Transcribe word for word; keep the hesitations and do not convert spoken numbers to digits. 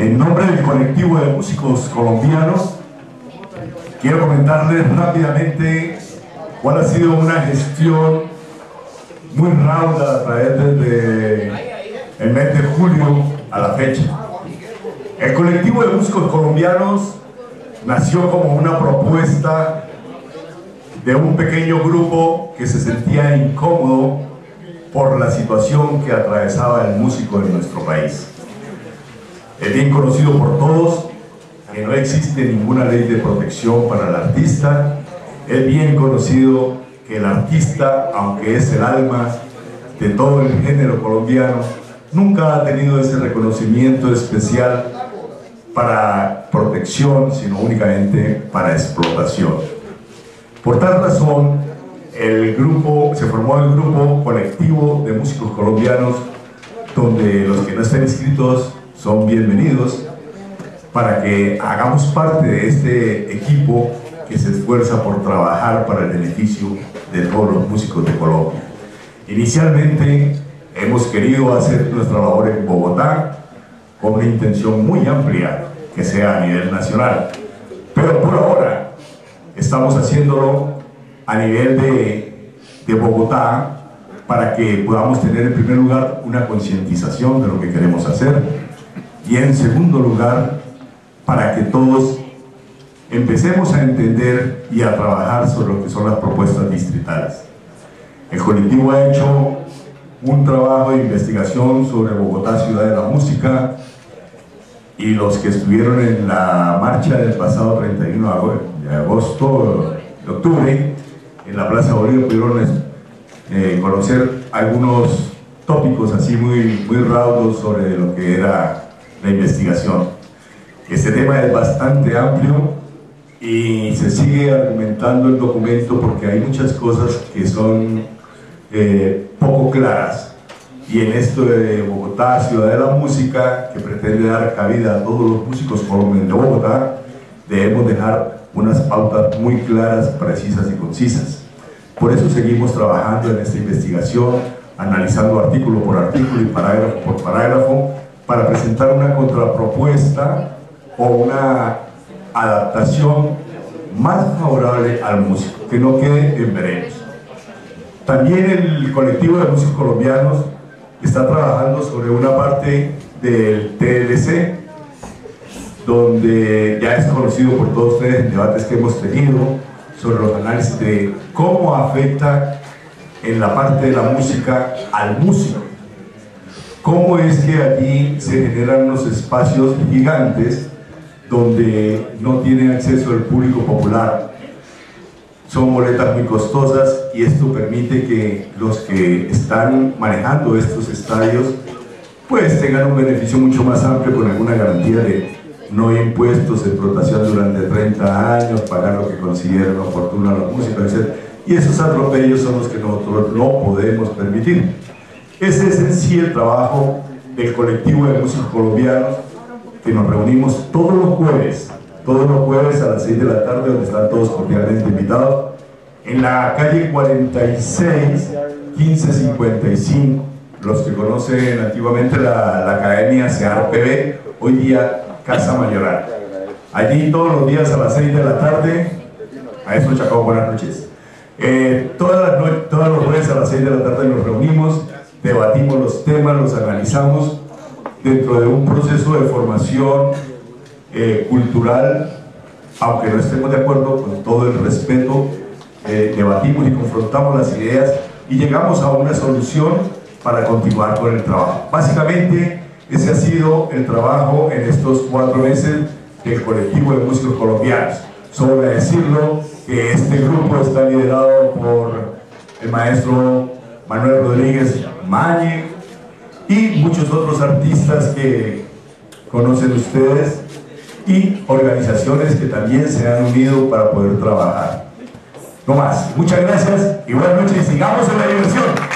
En nombre del colectivo de músicos colombianos, quiero comentarles rápidamente cuál ha sido una gestión muy rauda a través desde el mes de julio a la fecha. El colectivo de músicos colombianos nació como una propuesta de un pequeño grupo que se sentía incómodo por la situación que atravesaba el músico en nuestro país. Es bien conocido por todos que no existe ninguna ley de protección para el artista. Es bien conocido que el artista, aunque es el alma de todo el género colombiano, nunca ha tenido ese reconocimiento especial para protección, sino únicamente para explotación. Por tal razón, el grupo, se formó el grupo colectivo de músicos colombianos, donde los que no estén inscritos son bienvenidos para que hagamos parte de este equipo que se esfuerza por trabajar para el beneficio de todos los músicos de Colombia. Inicialmente hemos querido hacer nuestra labor en Bogotá con una intención muy amplia que sea a nivel nacional, pero por ahora estamos haciéndolo a nivel de, de Bogotá para que podamos tener en primer lugar una concientización de lo que queremos hacer. Y en segundo lugar, para que todos empecemos a entender y a trabajar sobre lo que son las propuestas distritales. El colectivo ha hecho un trabajo de investigación sobre Bogotá Ciudad de la Música, y los que estuvieron en la marcha del pasado treinta y uno de agosto, de octubre, en la Plaza Bolívar pudieron eh, conocer algunos tópicos así muy, muy raudos sobre lo que era la investigación. Este tema es bastante amplio y se sigue argumentando el documento porque hay muchas cosas que son eh, poco claras, y en esto de Bogotá Ciudad de la Música, que pretende dar cabida a todos los músicos colombianos de Bogotá, debemos dejar unas pautas muy claras, precisas y concisas. Por eso seguimos trabajando en esta investigación, analizando artículo por artículo y parágrafo por parágrafo, para presentar una contrapropuesta o una adaptación más favorable al músico, que no quede en veremos. También el colectivo de músicos colombianos está trabajando sobre una parte del T L C, donde ya es conocido por todos ustedes en debates que hemos tenido sobre los análisis de cómo afecta en la parte de la música al músico. Cómo es que aquí se generan unos espacios gigantes donde no tiene acceso el público popular. Son boletas muy costosas, y esto permite que los que están manejando estos estadios pues tengan un beneficio mucho más amplio, con alguna garantía de no impuestos, explotación durante treinta años, pagar lo que consideren oportuno a los músicos, etcétera. Y esos atropellos son los que nosotros no podemos permitir. Ese es en sí el trabajo del colectivo de músicos colombianos, que nos reunimos todos los jueves, todos los jueves a las seis de la tarde, donde están todos cordialmente invitados, en la calle cuarenta y seis, quince cincuenta y cinco, los que conocen antiguamente la, la academia C E A R P B, hoy día Casa Mayoral. Allí todos los días a las seis de la tarde, a eso Chacao, buenas noches. Eh, todas las no, todos los jueves a las seis de la tarde nos reunimos, debatimos los temas, los analizamos dentro de un proceso de formación eh, cultural, aunque no estemos de acuerdo, con todo el respeto, eh, debatimos y confrontamos las ideas y llegamos a una solución para continuar con el trabajo. Básicamente ese ha sido el trabajo en estos cuatro meses del colectivo de músicos colombianos. Sobre decirlo que este grupo está liderado por el maestro Manuel Rodríguez Mañek y muchos otros artistas que conocen ustedes, y organizaciones que también se han unido para poder trabajar. No más, muchas gracias y buenas noches, sigamos en la diversión.